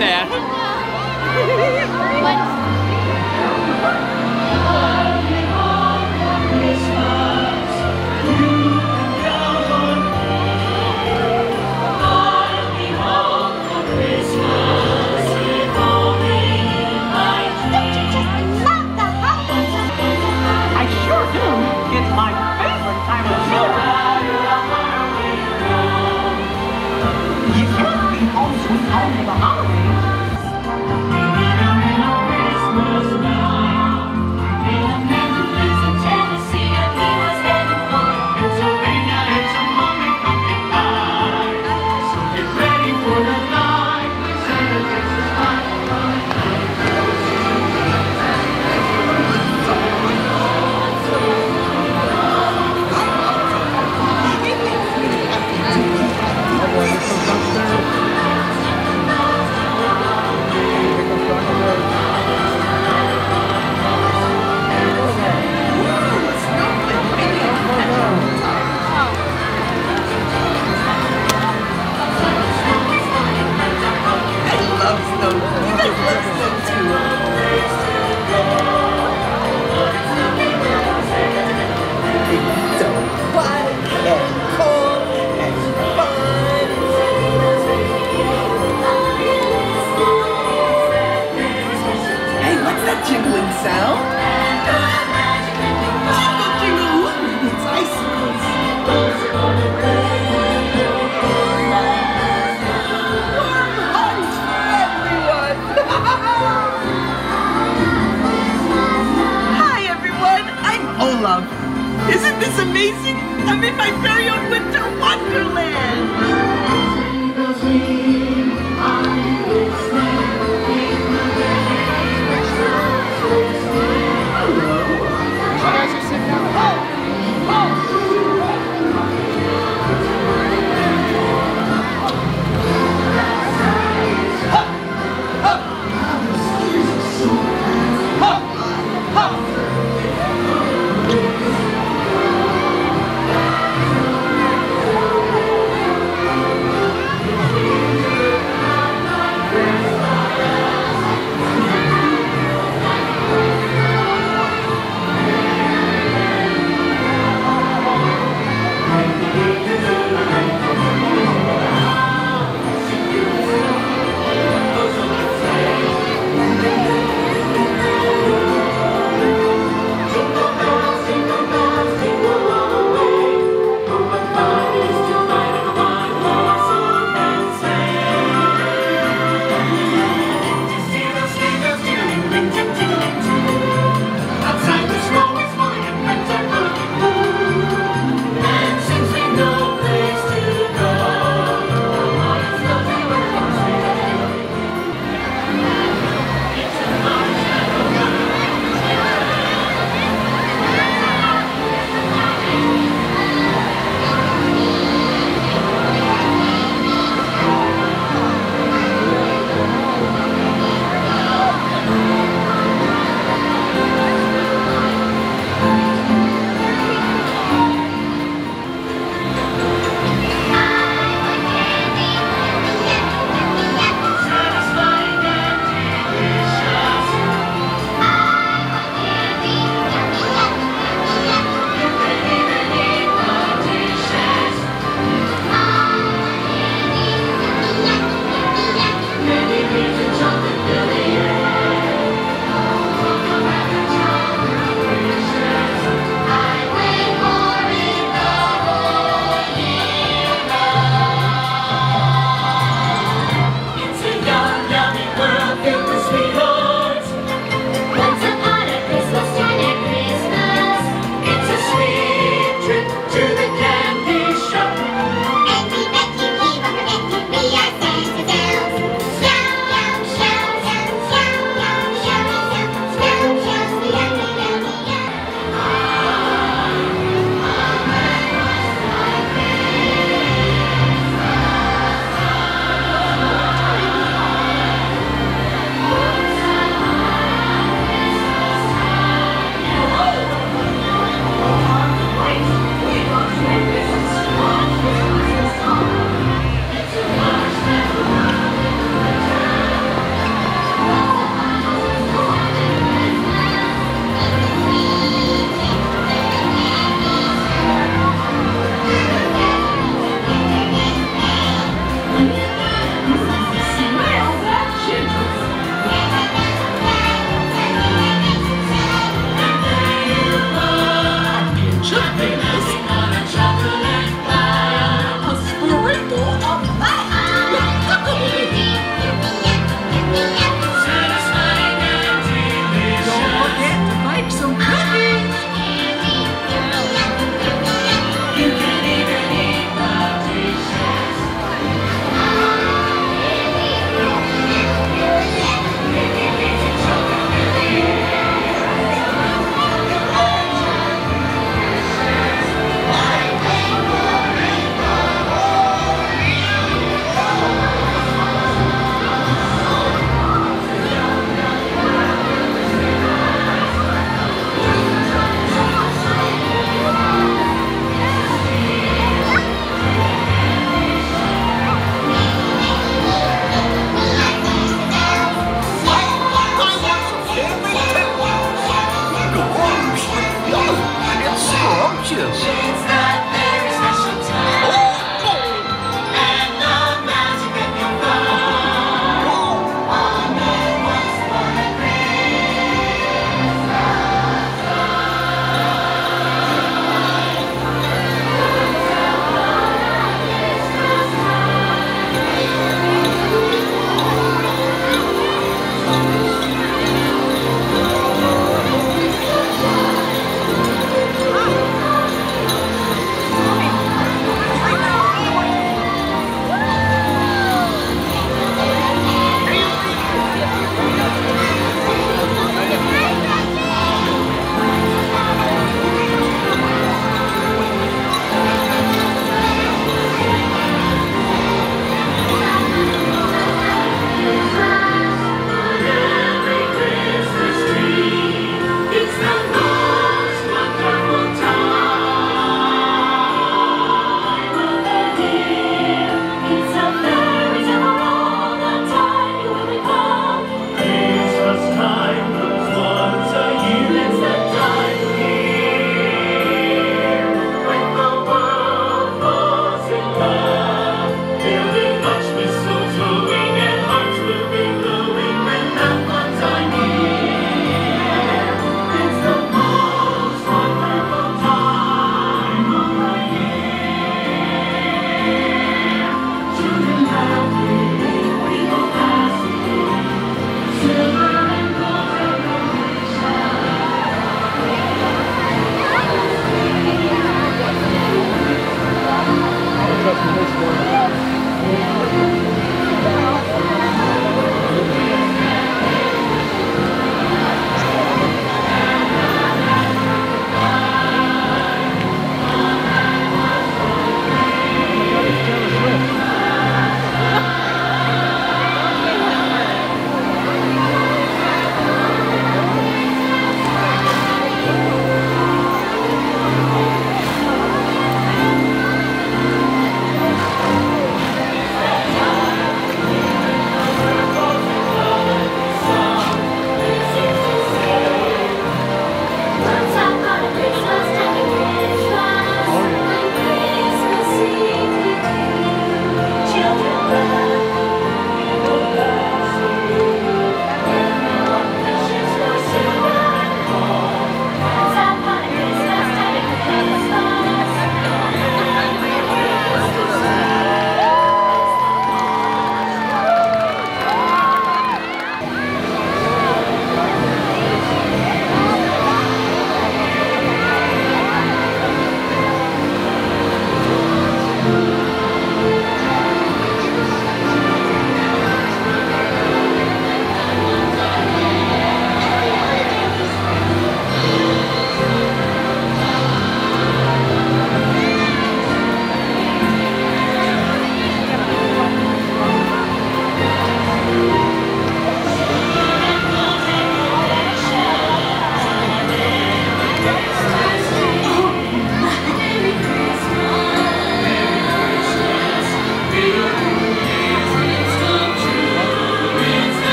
there. Home for the holidays.